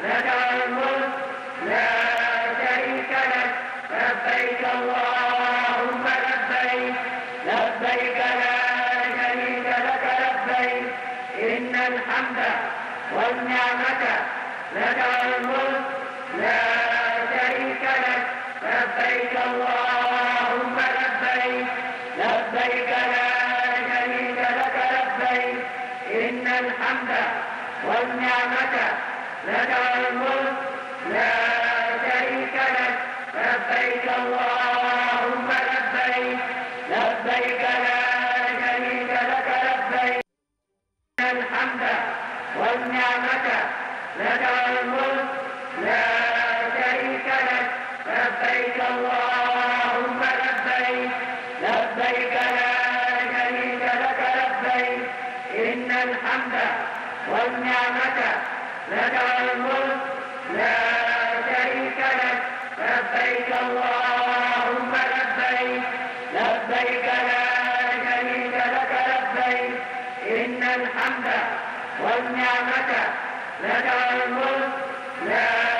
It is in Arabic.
الحمد والنعمة لك الملك لا